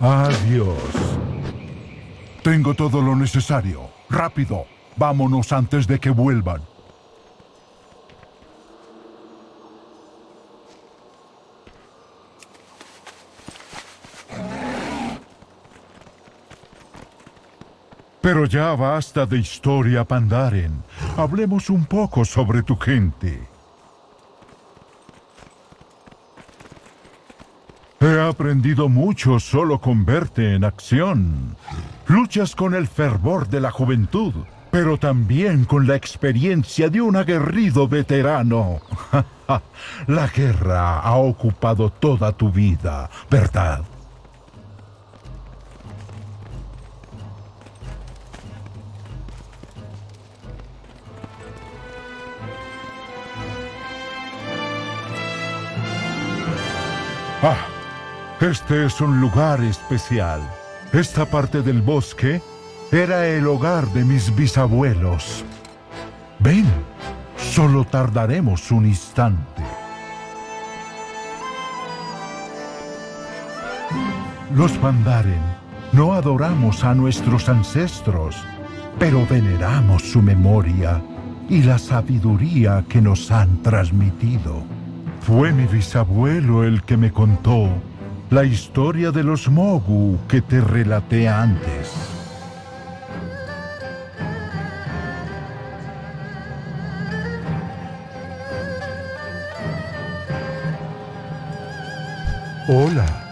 Adiós. Tengo todo lo necesario. ¡Rápido! Vámonos antes de que vuelvan. Pero ya basta de historia, Pandaren. Hablemos un poco sobre tu gente. He aprendido mucho solo con verte en acción. Luchas con el fervor de la juventud, pero también con la experiencia de un aguerrido veterano. La guerra ha ocupado toda tu vida, ¿verdad? Ah, este es un lugar especial. Esta parte del bosque era el hogar de mis bisabuelos. Ven, solo tardaremos un instante. Los Pandaren no adoramos a nuestros ancestros, pero veneramos su memoria y la sabiduría que nos han transmitido. Fue mi bisabuelo el que me contó la historia de los mogu que te relaté antes. Hola.